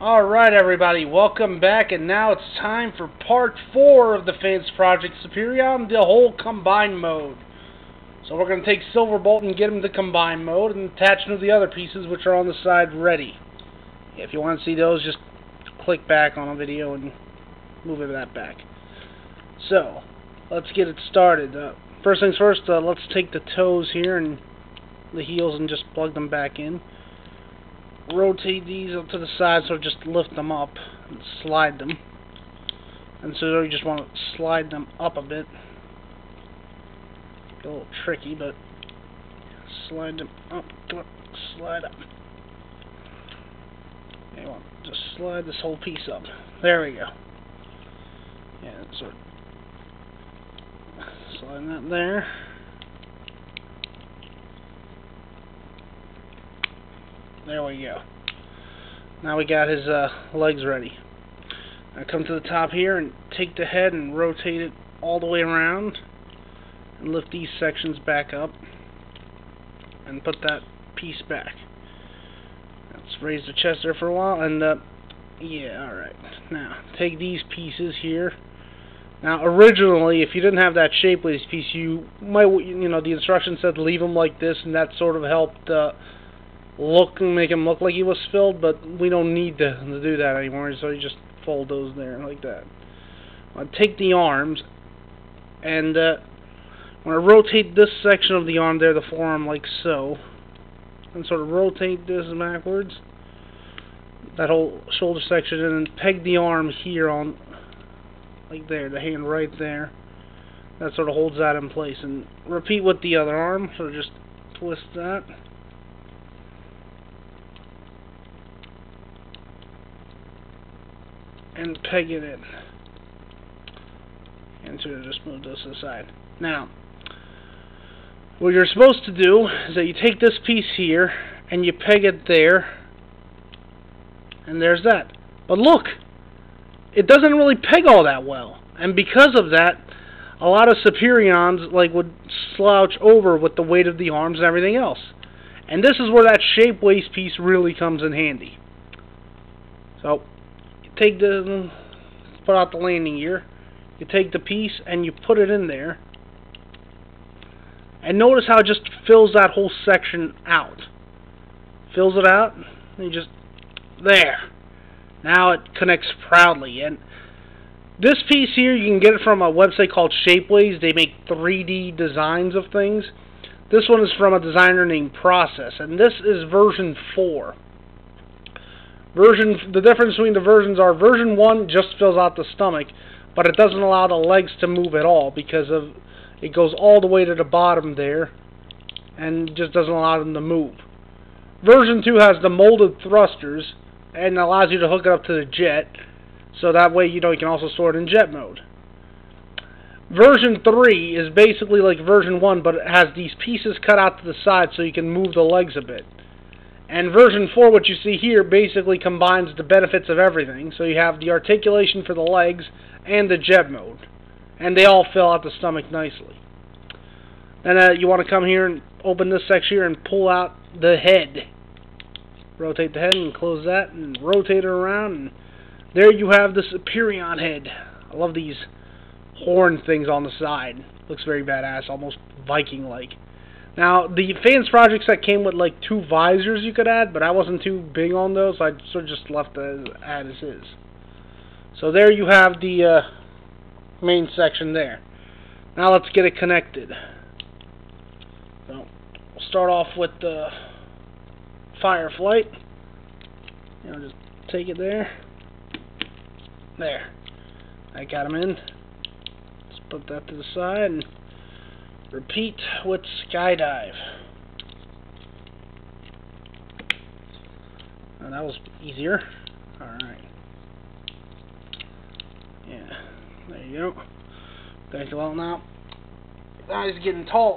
Alright everybody, welcome back, and now it's time for part 4 of the FansProject Superion, the whole Combine Mode. So we're going to take Silverbolt and get him to Combine Mode and attach him to the other pieces which are on the side ready. If you want to see those, just click back on a video and move that back. So, let's get it started. First things first, let's take the toes here and the heels and just plug them back in. Rotate these up to the side, so just lift them up and slide them. And so you just want to slide them up a bit. A little tricky, but slide them up. Come on, slide up. You want to just slide this whole piece up. There we go. Yeah, so slide that there. There we go. Now we got his legs ready. Now come to the top here and take the head and rotate it all the way around and lift these sections back up and put that piece back. Let's raise the chest there for a while and yeah, alright. Now take these pieces here. Now originally, if you didn't have that Shapeways piece, you might, you know, the instructions said leave them like this, and that sort of helped make him look like he was filled, but we don't need to do that anymore, so you just fold those there like that. Take the arms, and when I rotate this section of the arm there, the forearm, like so, and sort of rotate this backwards, that whole shoulder section, and then peg the arm here on, like there, the hand right there. That sort of holds that in place, and repeat with the other arm, so just twist that. And peg it in. And so just move this aside. Now, what you're supposed to do is that you take this piece here and you peg it there, and there's that. But look, it doesn't really peg all that well, and because of that, a lot of Superions like would slouch over with the weight of the arms and everything else. And this is where that shape waist piece really comes in handy. So, take the, put out the landing gear, you take the piece and you put it in there, and notice how it just fills that whole section out, fills it out, and you just, there, now it connects proudly. And this piece here, you can get it from a website called Shapeways. They make 3D designs of things. This one is from a designer named Process, and this is version 4. The difference between the versions are version 1 just fills out the stomach, but it doesn't allow the legs to move at all because of it goes all the way to the bottom there and just doesn't allow them to move. Version 2 has the molded thrusters and allows you to hook it up to the jet, so that way you know you can also store it in jet mode. Version 3 is basically like version 1, but it has these pieces cut out to the side so you can move the legs a bit. And version 4, what you see here, basically combines the benefits of everything. So you have the articulation for the legs and the jet mode. And they all fill out the stomach nicely. And you want to come here and open this section here and pull out the head. Rotate the head and close that and rotate it around. And there you have the Superion head. I love these horn things on the side. Looks very badass, almost Viking-like. Now, the fans projects that came with like 2 visors you could add, but I wasn't too big on those, so I sort of just left the ad as is. So there you have the main section there. Now let's get it connected. So, we'll start off with the Fireflight. You know, just take it there. There. I got him in. Just put that to the side and repeat with Skydive. Oh, that was easier. Alright. Yeah. There you go. Thanks a lot now. Now he's getting tall.